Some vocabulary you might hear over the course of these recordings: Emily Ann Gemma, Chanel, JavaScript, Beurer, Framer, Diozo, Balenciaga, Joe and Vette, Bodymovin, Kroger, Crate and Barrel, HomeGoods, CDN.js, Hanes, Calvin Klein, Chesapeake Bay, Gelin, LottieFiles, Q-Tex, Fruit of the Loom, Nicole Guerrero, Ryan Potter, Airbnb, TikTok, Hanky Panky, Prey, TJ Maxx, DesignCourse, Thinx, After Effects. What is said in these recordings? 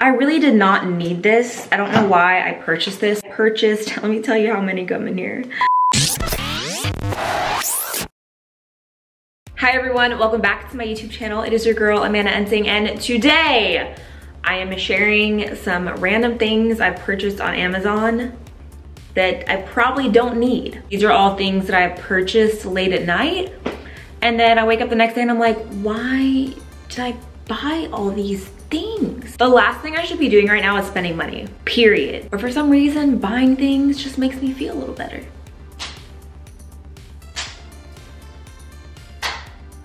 I really did not need this. I don't know why I purchased this. I purchased, let me tell you how many come in here. Hi everyone, welcome back to my YouTube channel. It is your girl, Amanda Ensing, and today I am sharing some random things I've purchased on Amazon that I probably don't need. These are all things that I purchased late at night, and then I wake up the next day and I'm like, why did I buy all these things? The last thing I should be doing right now is spending money, period. But for some reason, buying things just makes me feel a little better.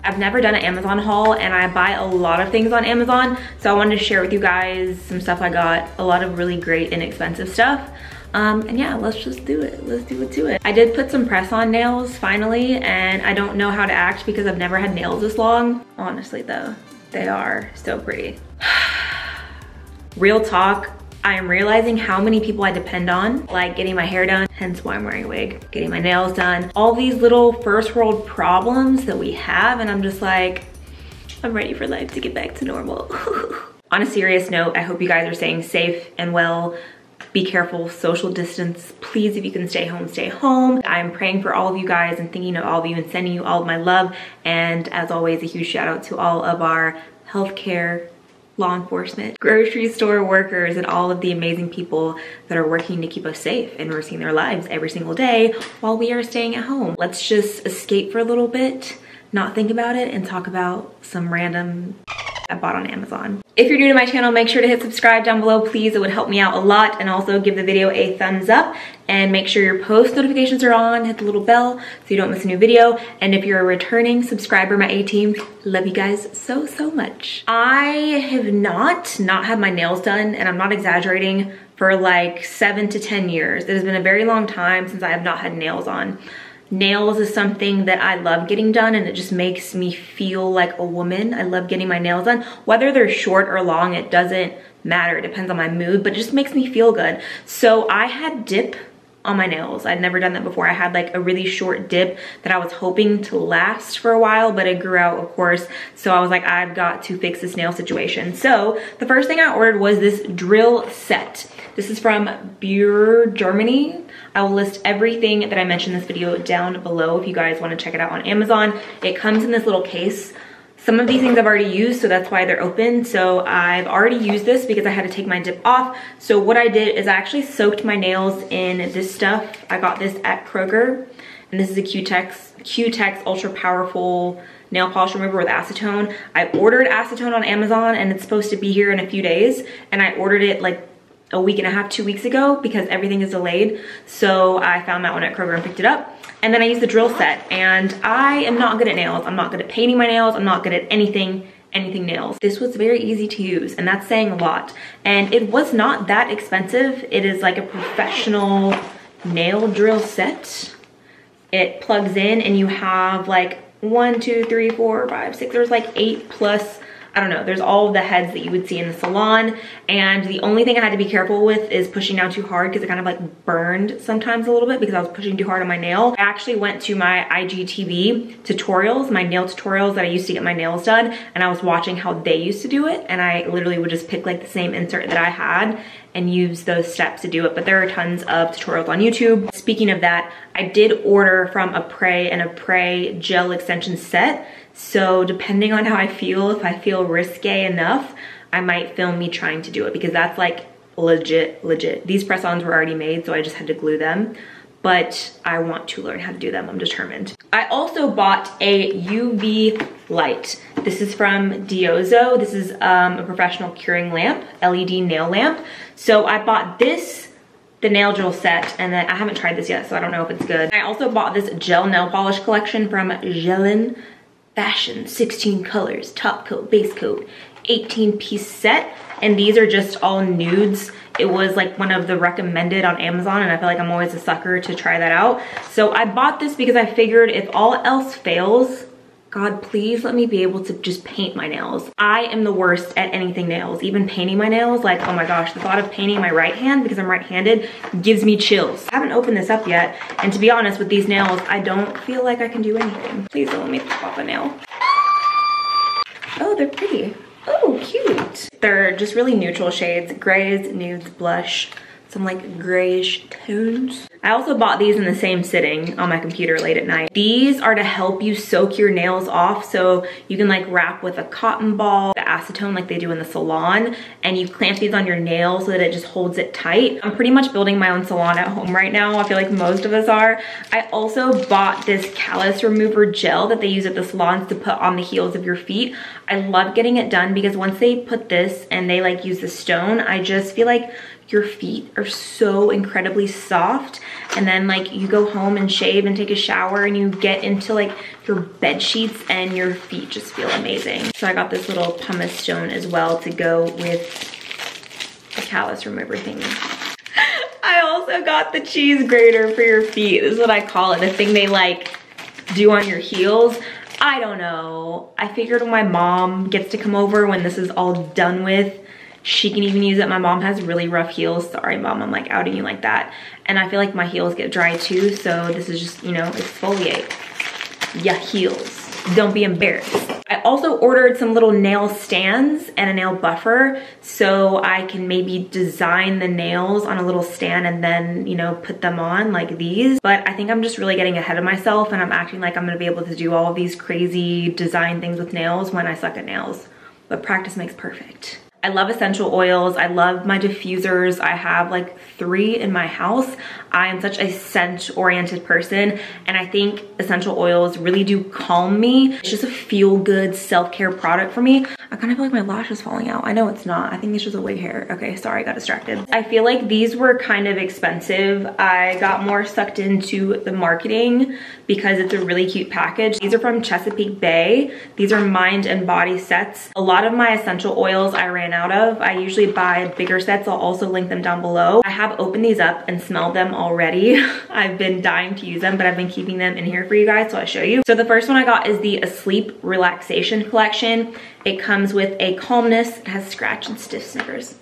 I've never done an Amazon haul, and I buy a lot of things on Amazon, so I wanted to share with you guys some stuff I got, a lot of really great inexpensive stuff. And yeah, let's just do it. Let's do it to it. I did put some press on nails finally, and I don't know how to act because I've never had nails this long. Honestly though, they are so pretty. Real talk, I am realizing how many people I depend on, like getting my hair done, hence why I'm wearing a wig, getting my nails done, all these little first world problems that we have, and I'm just like, I'm ready for life to get back to normal. On a serious note, I hope you guys are staying safe and well. Be careful, social distance. Please, if you can stay home, stay home. I'm praying for all of you guys and thinking of all of you and sending you all of my love. And as always, a huge shout out to all of our healthcare, law enforcement, grocery store workers, and all of the amazing people that are working to keep us safe and risking their lives every single day while we are staying at home. Let's just escape for a little bit, not think about it, and talk about some random I bought on Amazon. If you're new to my channel, make sure to hit subscribe down below, please. It would help me out a lot. And also give the video a thumbs up and make sure your post notifications are on. Hit the little bell so you don't miss a new video. And if you're a returning subscriber, my A team, love you guys so, so much. I have not had my nails done, and I'm not exaggerating, for like 7 to 10 years. It has been a very long time since I have not had nails on. Nails is something that I love getting done, and it just makes me feel like a woman. I love getting my nails done. Whether they're short or long, it doesn't matter. It depends on my mood, but it just makes me feel good. So I had dip on my nails. I'd never done that before. I had like a really short dip that I was hoping to last for a while, but it grew out, of course. So I was like, I've got to fix this nail situation. So the first thing I ordered was this drill set. This is from Beurer, Germany. I will list everything that I mentioned in this video down below if you guys want to check it out on Amazon. It comes in this little case. Some of these things I've already used, so that's why they're open. So I've already used this because I had to take my dip off. So what I did is I actually soaked my nails in this stuff. I got this at Kroger, and this is a Q-Tex Ultra Powerful Nail Polish Remover with acetone. I ordered acetone on Amazon, and it's supposed to be here in a few days, and I ordered it like a week and a half, 2 weeks ago, because everything is delayed. So I found that one at Kroger and picked it up. And then I used the drill set, and I am not good at nails. I'm not good at painting my nails. I'm not good at anything nails. This was very easy to use, and that's saying a lot. And it was not that expensive. It is like a professional nail drill set. It plugs in, and you have like 1, 2, 3, 4, 5, 6, there's like 8 plus, I don't know, there's all of the heads that you would see in the salon. And the only thing I had to be careful with is pushing down too hard, because it kind of like burned sometimes a little bit because I was pushing too hard on my nail. I actually went to my IGTV tutorials, my nail tutorials that I used to get my nails done, and I was watching how they used to do it, and I literally would just pick like the same insert that I had and use those steps to do it. But there are tons of tutorials on YouTube. Speaking of that, I did order from a Prey, and a Prey gel extension set. So depending on how I feel, if I feel risque enough, I might film me trying to do it, because that's like legit. These press-ons were already made, so I just had to glue them, but I want to learn how to do them. I'm determined. I also bought a UV light. This is from Diozo. This is a professional curing lamp, LED nail lamp. So I bought this, the nail drill set, and then I haven't tried this yet, so I don't know if it's good. I also bought this gel nail polish collection from Gelin. Fashion, 16 colors, top coat, base coat, 18-piece set, and these are just all nudes. It was like one of the recommended on Amazon, and I feel like I'm always a sucker to try that out. So I bought this because I figured if all else fails, God, please let me be able to just paint my nails. I am the worst at anything nails, even painting my nails. Like, oh my gosh, the thought of painting my right hand, because I'm right-handed, gives me chills. I haven't opened this up yet, and to be honest, with these nails, I don't feel like I can do anything. Please don't let me pop off a nail. Oh, they're pretty. Oh, cute. They're just really neutral shades, grays, nudes, blush, some like grayish tones. I also bought these in the same sitting on my computer late at night. These are to help you soak your nails off, so you can like wrap with a cotton ball, the acetone like they do in the salon, and you clamp these on your nail so that it just holds it tight. I'm pretty much building my own salon at home right now. I feel like most of us are. I also bought this callus remover gel that they use at the salons to put on the heels of your feet. I love getting it done because once they put this and they like use the stone, I just feel like your feet are so incredibly soft. And then like you go home and shave and take a shower and you get into like your bed sheets and your feet just feel amazing. So I got this little pumice stone as well to go with the callus remover thingy. I also got the cheese grater for your feet. This is what I call it, the thing they like do on your heels. I don't know. I figured when my mom gets to come over, when this is all done with, she can even use it. My mom has really rough heels. Sorry, Mom, I'm like outing you like that. And I feel like my heels get dry too, so this is just, you know, exfoliate your heels. Don't be embarrassed. I also ordered some little nail stands and a nail buffer so I can maybe design the nails on a little stand and then, you know, put them on like these. But I think I'm just really getting ahead of myself and I'm acting like I'm gonna be able to do all of these crazy design things with nails when I suck at nails. But practice makes perfect. I love essential oils. I love my diffusers. I have like 3 in my house. I am such a scent-oriented person, and I think essential oils really do calm me. It's just a feel-good self-care product for me. I kind of feel like my lash is falling out. I know it's not. I think it's just a wig hair. Okay, sorry, I got distracted. I feel like these were kind of expensive. I got more sucked into the marketing because it's a really cute package. These are from Chesapeake Bay. These are mind and body sets. A lot of my essential oils I ran out of. I usually buy bigger sets. I'll also link them down below. I have opened these up and smelled them already. I've been dying to use them, but I've been keeping them in here for you guys, so I'll show you. So the first one I got is the Asleep Relaxation Collection. It comes with a calmness. It has scratch and stiff sniffers.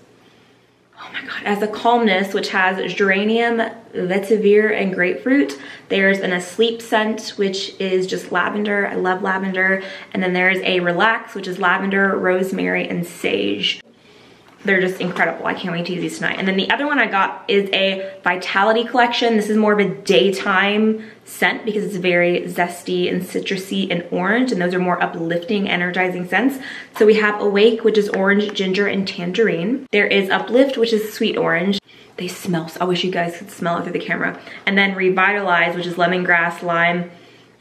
Oh my God. It has a calmness, which has geranium, vetiver, and grapefruit. There's an asleep scent, which is just lavender. I love lavender. And then there's a relax, which is lavender, rosemary, and sage. They're just incredible. I can't wait to use these tonight. And then the other one I got is a Vitality Collection. This is more of a daytime scent because it's very zesty and citrusy and orange, and those are more uplifting, energizing scents. So we have Awake, which is orange, ginger, and tangerine. There is Uplift, which is sweet orange. They smell, so I wish you guys could smell it through the camera. And then Revitalize, which is lemongrass, lime,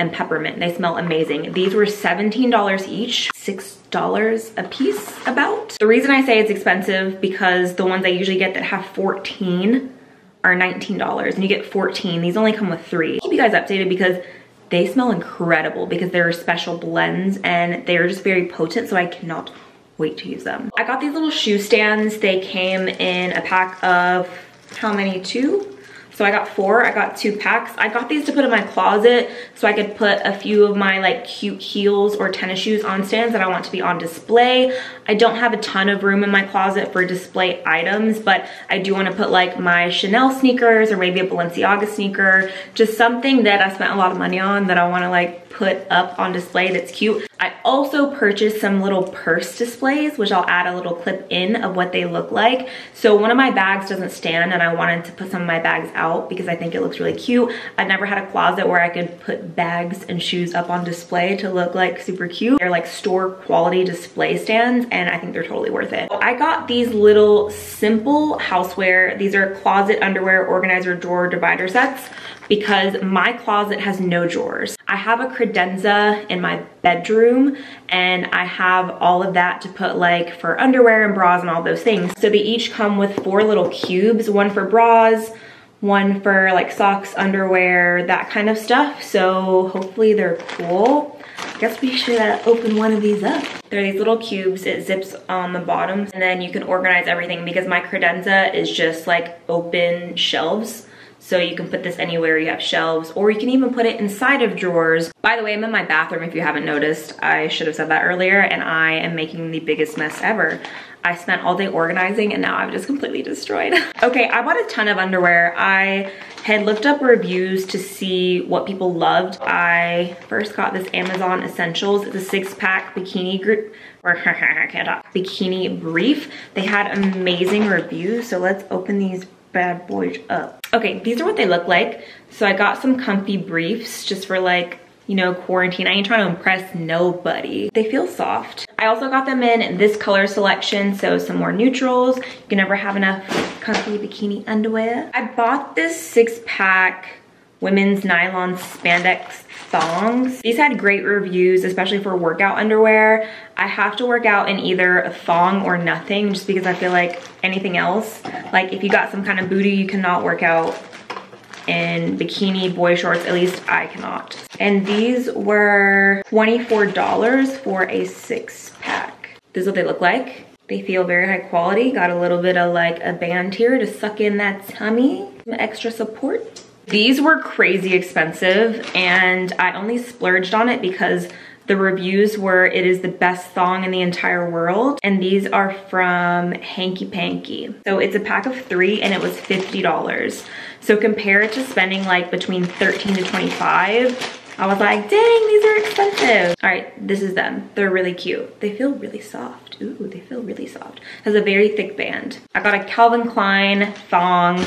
and peppermint. They smell amazing. These were $17 each, $6 a piece about. The reason I say it's expensive because the ones I usually get that have 14 are $19 and you get 14. These only come with 3. Keep you guys updated because they smell incredible because they're special blends and they are just very potent, so I cannot wait to use them. I got these little shoe stands. They came in a pack of how many? 2? So I got 4, I got 2 packs. I got these to put in my closet so I could put a few of my like cute heels or tennis shoes on stands that I want to be on display. I don't have a ton of room in my closet for display items, but I do want to put like my Chanel sneakers or maybe a Balenciaga sneaker, just something that I spent a lot of money on that I want to like put up on display that's cute. I also purchased some little purse displays, which I'll add a little clip in of what they look like. So one of my bags doesn't stand and I wanted to put some of my bags out because I think it looks really cute. I've never had a closet where I could put bags and shoes up on display to look like super cute. They're like store quality display stands and I think they're totally worth it. I got these little simple houseware. These are closet underwear organizer drawer divider sets because my closet has no drawers. I have a credenza in my bedroom and I have all of that to put like for underwear and bras and all those things. So they each come with 4 little cubes, one for bras, one for like socks, underwear, that kind of stuff. So hopefully they're cool. I guess we should open one of these up. There are these little cubes, it zips on the bottoms, and then you can organize everything because my credenza is just like open shelves. So you can put this anywhere you have shelves, or you can even put it inside of drawers. By the way, I'm in my bathroom if you haven't noticed. I should have said that earlier, and I am making the biggest mess ever. I spent all day organizing and now I'm just completely destroyed. Okay, I bought a ton of underwear. I had looked up reviews to see what people loved. I first got this Amazon Essentials. It's a 6-pack bikini group. or bikini brief. They had amazing reviews, so let's open these bad boys up. Okay, these are what they look like. So I got some comfy briefs just for like, you know, quarantine. I ain't trying to impress nobody. They feel soft. I also got them in this color selection, so some more neutrals. You can never have enough comfy bikini underwear. I bought this 6-pack women's nylon spandex thongs. These had great reviews, especially for workout underwear. I have to work out in either a thong or nothing, just because I feel like anything else, like if you got some kind of booty, you cannot work out in bikini boy shorts, at least I cannot. And these were $24 for a 6-pack. This is what they look like. They feel very high quality. Got a little bit of like a band here to suck in that tummy, some extra support. These were crazy expensive and I only splurged on it because the reviews were, it is the best thong in the entire world. And these are from Hanky Panky. So it's a pack of 3 and it was $50. So compared to spending like between $13 to $25, I was like, dang, these are expensive. All right, this is them. They're really cute. They feel really soft. Ooh, they feel really soft. Has a very thick band. I got a Calvin Klein thong.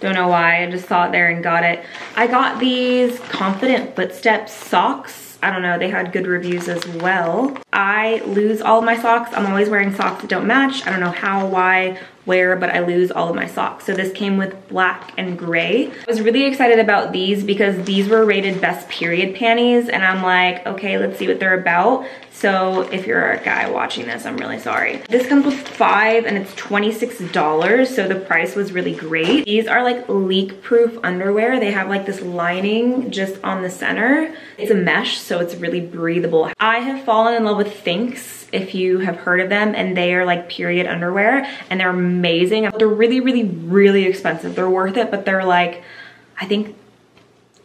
Don't know why, I just saw it there and got it. I got these Confident Footsteps socks. I don't know, they had good reviews as well. I lose all of my socks. I'm always wearing socks that don't match. I don't know how, why, where, but I lose all of my socks. So this came with black and gray. I was really excited about these because these were rated best period panties and I'm like, okay, let's see what they're about. So if you're a guy watching this, I'm really sorry. This comes with 5 and it's $26, so the price was really great. These are like leak-proof underwear. They have like this lining just on the center. It's a mesh, so it's really breathable. I have fallen in love with Thinx, if you have heard of them, and they are like period underwear, and they're amazing. They're really, really, really expensive. They're worth it, but they're like, I think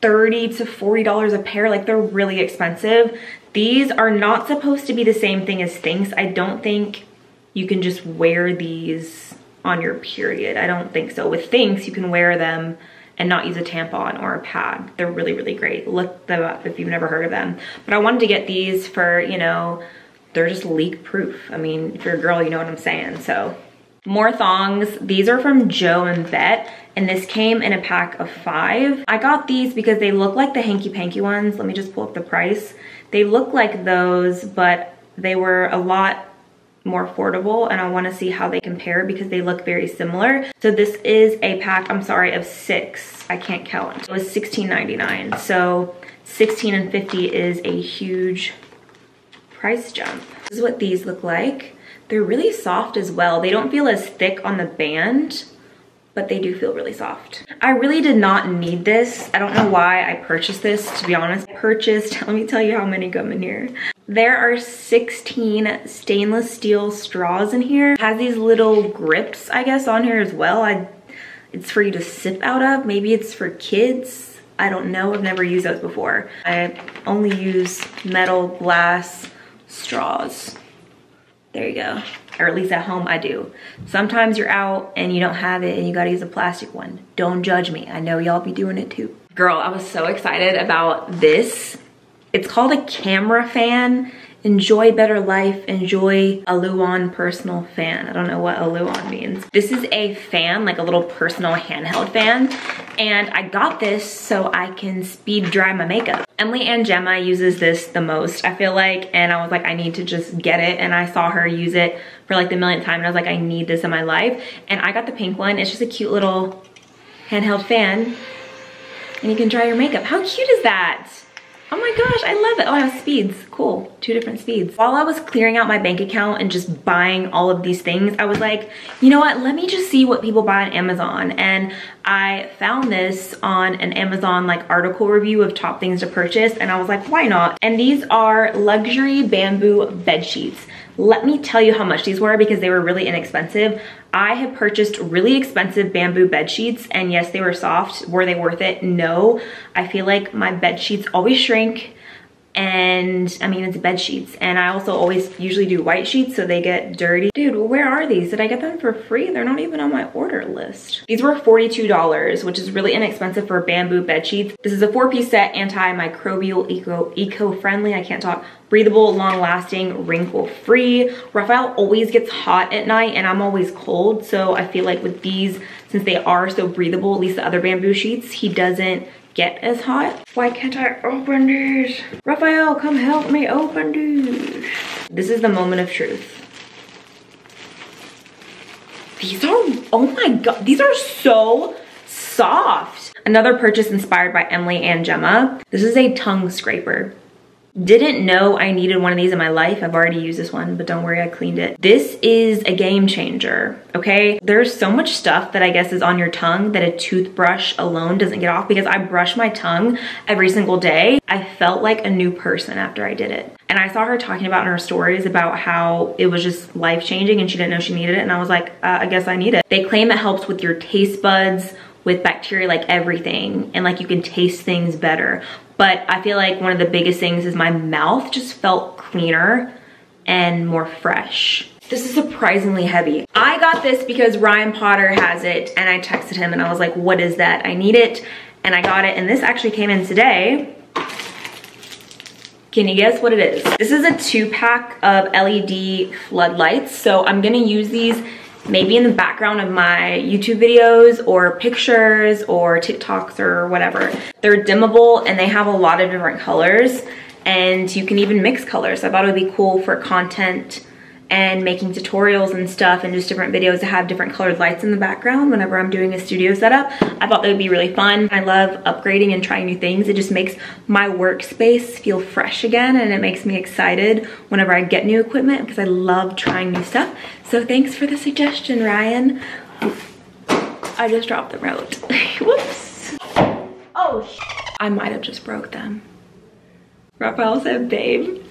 $30 to $40 a pair. Like, they're really expensive. These are not supposed to be the same thing as Thinx. I don't think you can just wear these on your period. I don't think so. With Thinx, you can wear them and not use a tampon or a pad. They're really, really great. Look them up if you've never heard of them. But I wanted to get these for, you know, they're just leak proof. I mean, if you're a girl, you know what I'm saying, so. More thongs. These are from Joe and Vette, and this came in a pack of 5. I got these because they look like the Hanky Panky ones. Let me just pull up the price. They look like those, but they were a lot more affordable, and I want to see how they compare because they look very similar. So this is a pack, I'm sorry, of 6. I can't count. It was $16.99. So $16.50 is a huge price jump. This is what these look like. They're really soft as well. They don't feel as thick on the band, but they do feel really soft. I really did not need this. I don't know why I purchased this, to be honest. I purchased, let me tell you how many come in here. There are 16 stainless steel straws in here. It has these little grips, I guess, on here as well. It's for you to sip out of. Maybe it's for kids. I don't know, I've never used those before. I only use metal, glass straws. There you go. Or at least at home I do. Sometimes you're out and you don't have it and you gotta use a plastic one. Don't judge me. I know y'all be doing it too. Girl, I was so excited about this. It's called a camera fan. Enjoy better life. Enjoy a Luon personal fan. I don't know what a Luon means. This is a fan, like a little personal handheld fan. And I got this so I can speed dry my makeup. Emily Ann Gemma uses this the most, I feel like. And I was like, I need to just get it. And I saw her use it for like the millionth time. And I was like, I need this in my life. And I got the pink one. It's just a cute little handheld fan. And you can dry your makeup. How cute is that? Oh my gosh, I love it. Oh, I have speeds. Cool, 2 different speeds. While I was clearing out my bank account and just buying all of these things, I was like, you know what? Let me just see what people buy on Amazon. And I found this on an Amazon like article review of top things to purchase. And I was like, why not? And these are luxury bamboo bed sheets. Let me tell you how much these were because they were really inexpensive. I have purchased really expensive bamboo bed sheets and yes, they were soft. Were they worth it? No. I feel like my bed sheets always shrink. And I mean, it's bed sheets, and I also always usually do white sheets so they get dirty. Dude, well, where are these? Did I get them for free? They're not even on my order list. These were $42, which is really inexpensive for bamboo bed sheets. This is a 4-piece set, antimicrobial, eco-friendly, I can't talk, breathable, long-lasting, wrinkle-free. Raphael always gets hot at night and I'm always cold, so I feel like with these, since they are so breathable, at least the other bamboo sheets, he doesn't get as hot. Why can't I open these? Raphael, come help me open these. This is the moment of truth. These are, oh my God, these are so soft. Another purchase inspired by Emily Ann Gemma. This is a tongue scraper. Didn't know I needed one of these in my life. I've already used this one, but don't worry, I cleaned it. This is a game changer, okay? There's so much stuff that I guess is on your tongue that a toothbrush alone doesn't get off, because I brush my tongue every single day. I felt like a new person after I did it. And I saw her talking about in her stories about how it was just life-changing and she didn't know she needed it. And I was like, I guess I need it. They claim it helps with your taste buds, with bacteria, like everything. And like you can taste things better. But I feel like one of the biggest things is my mouth just felt cleaner and more fresh. This is surprisingly heavy. I got this because Ryan Potter has it, and I texted him and I was like, what is that? I need it, and I got it, and this actually came in today. Can you guess what it is? This is a 2-pack of LED floodlights, so I'm gonna use these maybe in the background of my YouTube videos or pictures or TikToks or whatever. They're dimmable and they have a lot of different colors, and you can even mix colors. I thought it would be cool for content and making tutorials and stuff, and just different videos to have different colored lights in the background whenever I'm doing a studio setup. I thought that would be really fun. I love upgrading and trying new things. It just makes my workspace feel fresh again, and it makes me excited whenever I get new equipment because I love trying new stuff. So thanks for the suggestion, Ryan. I just dropped the remote. Whoops. Oh, I might have just broke them. Raphael said, babe.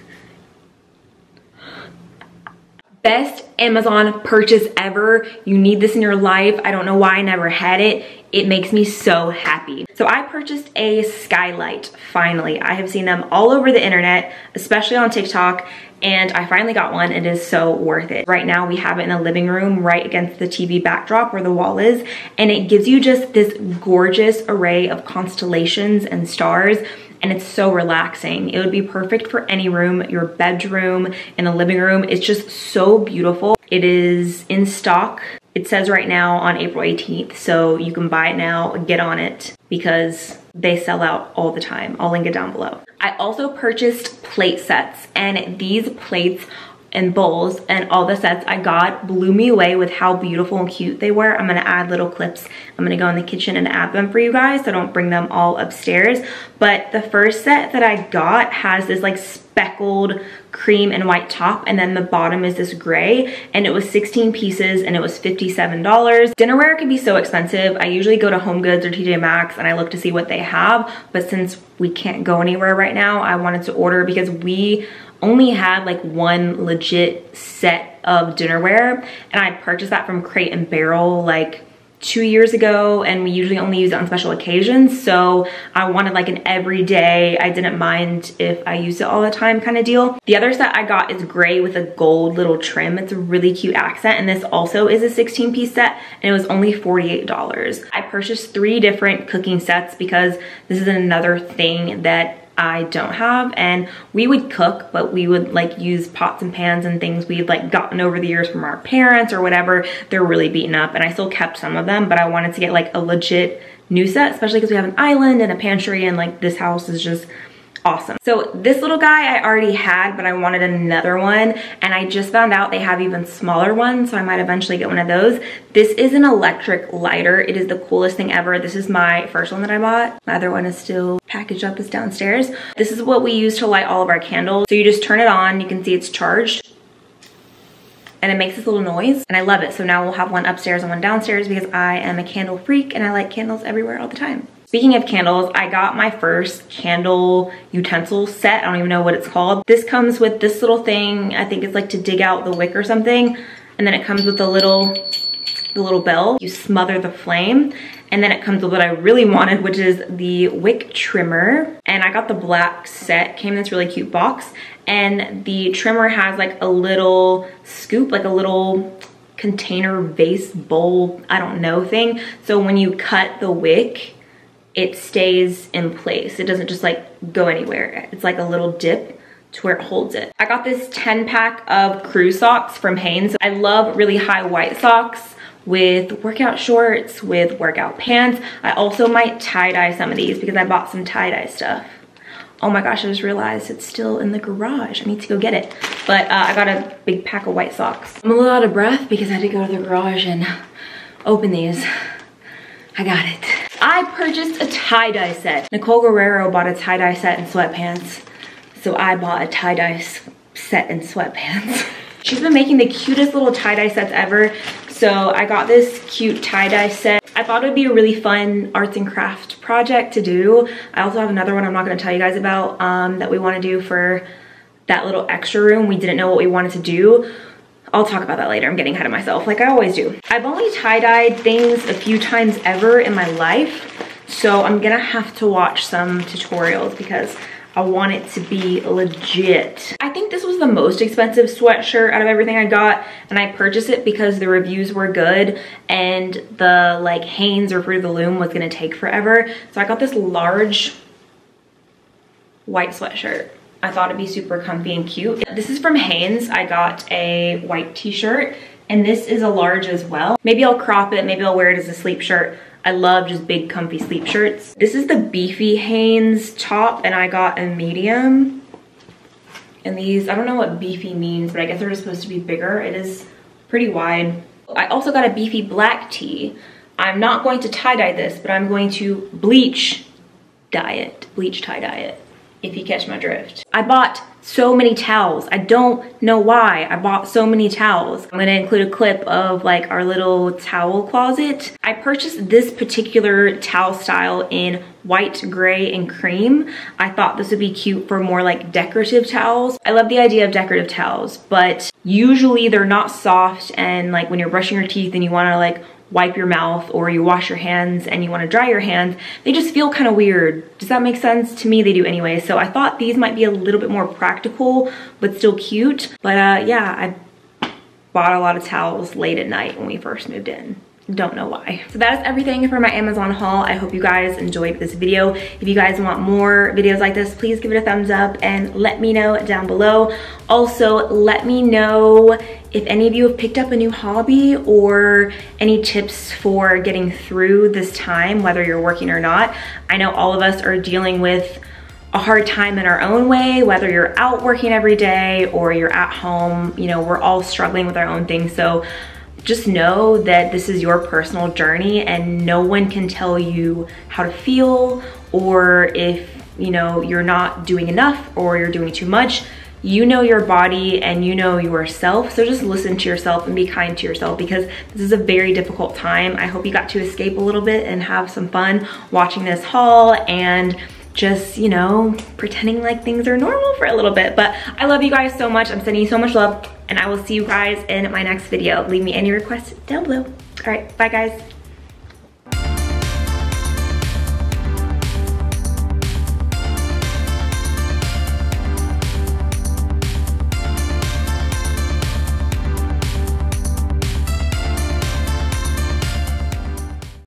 Best Amazon purchase ever. You need this in your life. I don't know why I never had it. It makes me so happy. So I purchased a Sky Lite, finally. I have seen them all over the internet, especially on TikTok, and I finally got one. It is so worth it. Right now we have it in the living room right against the TV backdrop where the wall is, and it gives you just this gorgeous array of constellations and stars. And it's so relaxing. It would be perfect for any room, your bedroom, in the living room. It's just so beautiful. It is in stock. It says right now on April 18th, so you can buy it now, get on it, because they sell out all the time. I'll link it down below. I also purchased plate sets, and these plates and bowls and all the sets I got blew me away with how beautiful and cute they were. I'm gonna add little clips. I'm gonna go in the kitchen and add them for you guys, so don't bring them all upstairs. But the first set that I got has this like speckled cream and white top, and then the bottom is this gray, and it was 16 pieces and it was $57. Dinnerware can be so expensive. I usually go to HomeGoods or TJ Maxx and I look to see what they have, but since we can't go anywhere right now, I wanted to order because we only had like one legit set of dinnerware, and I purchased that from Crate and Barrel like 2 years ago, and we usually only use it on special occasions, so I wanted like an everyday, I didn't mind if I used it all the time kind of deal. The other set I got is gray with a gold little trim. It's a really cute accent, and this also is a 16-piece set, and it was only $48. I purchased 3 different cooking sets because this is another thing that I don't have, and we would cook, but we would like use pots and pans and things we've like gotten over the years from our parents or whatever. They're really beaten up, and I still kept some of them, but I wanted to get like a legit new set, especially because we have an island and a pantry, and like this house is just awesome. So this little guy I already had, but I wanted another one, and I just found out they have even smaller ones, so I might eventually get one of those. This is an electric lighter. It is the coolest thing ever. This is my first one that I bought. My other one is still packaged up, is downstairs. This is what we use to light all of our candles. So you just turn it on, you can see it's charged, and it makes this little noise, and I love it. So now we'll have one upstairs and one downstairs because I am a candle freak and I light candles everywhere all the time. Speaking of candles, I got my first candle utensil set. I don't even know what it's called. This comes with this little thing. I think it's like to dig out the wick or something. And then it comes with a little the little bell, you smother the flame, and then it comes with what I really wanted, which is the wick trimmer. And I got the black set, came in this really cute box, and the trimmer has like a little scoop, like a little container, vase, bowl, I don't know, thing. So when you cut the wick, it stays in place. It doesn't just like go anywhere. It's like a little dip to where it holds it. I got this 10 pack of crew socks from Hanes. I love really high white socks with workout shorts, with workout pants. I also might tie-dye some of these because I bought some tie-dye stuff. Oh my gosh, I just realized it's still in the garage. I need to go get it. But I got a big pack of white socks. I'm a little out of breath because I had to go to the garage and open these. I got it. I purchased a tie-dye set. Nicole Guerrero bought a tie-dye set and sweatpants, so I bought a tie-dye set and sweatpants. She's been making the cutest little tie-dye sets ever, so I got this cute tie-dye set. I thought it would be a really fun arts and craft project to do. I also have another one I'm not going to tell you guys about that we want to do for that little extra room. We didn't know what we wanted to do. I'll talk about that later. I'm getting ahead of myself like I always do. I've only tie-dyed things a few times ever in my life, so I'm gonna have to watch some tutorials because I want it to be legit. I think this was the most expensive sweatshirt out of everything I got, and I purchased it because the reviews were good and the like Hanes or Fruit of the Loom was gonna take forever. So I got this large white sweatshirt. I thought it'd be super comfy and cute. This is from Hanes. I got a white t-shirt, and this is a large as well. Maybe I'll crop it, maybe I'll wear it as a sleep shirt. I love just big comfy sleep shirts. This is the beefy Hanes top, and I got a medium. And these, I don't know what beefy means, but I guess they're just supposed to be bigger. It is pretty wide. I also got a beefy black tee. I'm not going to tie-dye this, but I'm going to bleach tie-dye it. If you catch my drift. I bought so many towels. I don't know why I bought so many towels. I'm gonna include a clip of like our little towel closet. I purchased this particular towel style in white, gray, and cream. I thought this would be cute for more like decorative towels. I love the idea of decorative towels, but usually they're not soft, and like when you're brushing your teeth and you wanna like wipe your mouth, or you wash your hands and you want to dry your hands, they just feel kind of weird. Does that make sense? To me, they do anyway. So I thought these might be a little bit more practical, but still cute. But yeah, I bought a lot of towels late at night when we first moved in. Don't know why. So that is everything for my Amazon haul. I hope you guys enjoyed this video. If you guys want more videos like this, please give it a thumbs up and let me know down below. Also, let me know if any of you have picked up a new hobby or any tips for getting through this time, whether you're working or not. I know all of us are dealing with a hard time in our own way, whether you're out working every day or you're at home. You know, we're all struggling with our own things. So just know that this is your personal journey, and no one can tell you how to feel, or if, you know, you're not doing enough or you're doing too much. You know your body and you know yourself, so just listen to yourself and be kind to yourself, because this is a very difficult time. I hope you got to escape a little bit and have some fun watching this haul and just, you know, pretending like things are normal for a little bit. But I love you guys so much. I'm sending you so much love, and I will see you guys in my next video. Leave me any requests down below. All right, bye guys.